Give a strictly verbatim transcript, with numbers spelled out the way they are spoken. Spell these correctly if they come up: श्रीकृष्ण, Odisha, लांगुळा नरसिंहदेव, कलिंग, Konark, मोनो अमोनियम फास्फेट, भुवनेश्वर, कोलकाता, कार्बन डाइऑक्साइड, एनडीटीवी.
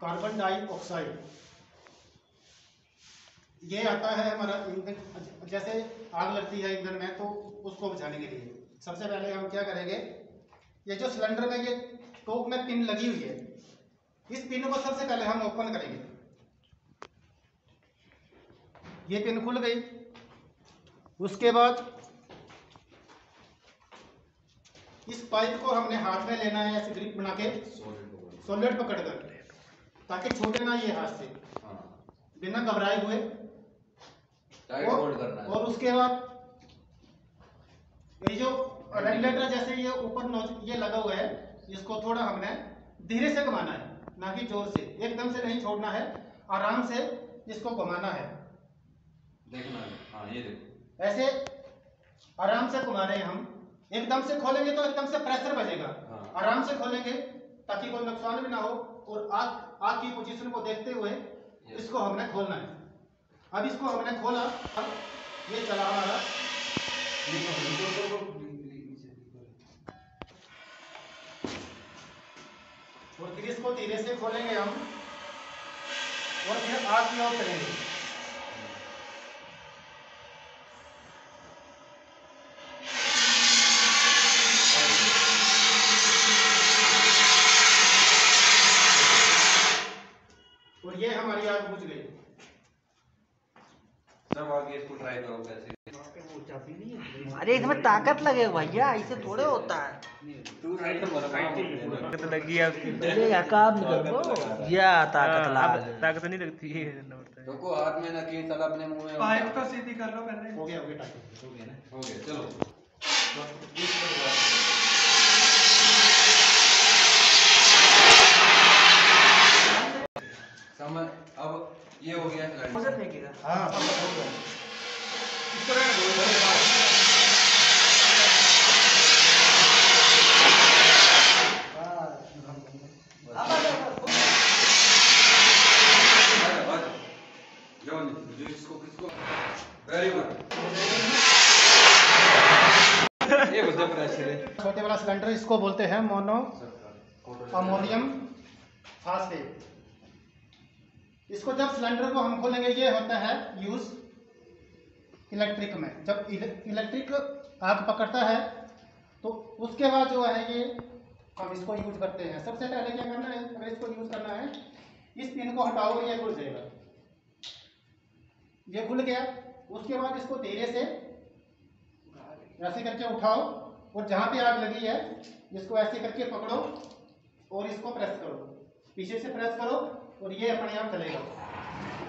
कार्बन डाइऑक्साइड, ये आता है हमारा ईंधन। जैसे आग लगती है ईंधन में तो उसको बुझाने के लिए सबसे पहले हम क्या करेंगे, ये जो सिलेंडर में ये टोक में पिन लगी हुई है, इस पिन को सबसे पहले हम ओपन करेंगे। ये पिन खुल गई, उसके बाद इस पाइप को हमने हाथ में लेना है ऐसे ग्रिप बना के सॉलिड पकड़ कर, ताकि छोटे ना ये हाथ से, बिना घबराए हुए, और उसके बाद ये जो रेगुलेटर जैसे ये ऊपर नॉच ये लगा हुआ है, इसको थोड़ा हमने धीरे से घुमाना है, ना कि जोर से, एकदम से नहीं छोड़ना है, आराम से इसको घुमाना है। देखना है, हाँ ये देखो, ऐसे आराम से घुमा रहे हैं हम। एकदम से खोलेंगे तो एकदम से प्रेशर बजेगा, आराम से खोलेंगे ताकि कोई नुकसान भी ना हो, और आग आग की पोजीशन को देखते हुए इसको हमने खोलना है। अब इसको हमने खोला, अब ये चला हमारा, और फिर इसको धीरे से खोलेंगे हम, और फिर आग की ओर चलेंगे। और ये हमारी आग बुझ गई। सब आगे इसको ट्राई करो कैसे। अरे इसमें ताकत लगे भैया, ऐसे थोड़े होता है। तू राइट ताकत लगी है उसकी, या काम निकल या ताकत लगा, ताकत नहीं लगती है। देखो हाथ में ना कि साला अपने मुंह में, पाइप तो सीधी कर लो पहले। हो गया हो गया ताकत, हो गया ना, हो गया चलो। समझ अब ये हो गया सिलेंडर, हाँ हो गया। इस तरह छोटे वाला सिलेंडर इसको बोलते हैं मोनो अमोनियम फास्फेट। इसको जब सिलेंडर को हम खोलेंगे, ये होता है यूज इलेक्ट्रिक में। जब इलेक्ट्रिक आग पकड़ता है तो उसके बाद जो है ये हम इसको यूज करते हैं। सबसे पहले क्या करना है, अगर इसको यूज करना है, इस पिन को हटाओ, ये खुल जाएगा, ये खुल गया। उसके बाद इसको धीरे से ऐसे करके उठाओ, और जहाँ पे आग लगी है इसको ऐसे करके पकड़ो और इसको प्रेस करो, पीछे से प्रेस करो, और ये अपने आप चलेगा।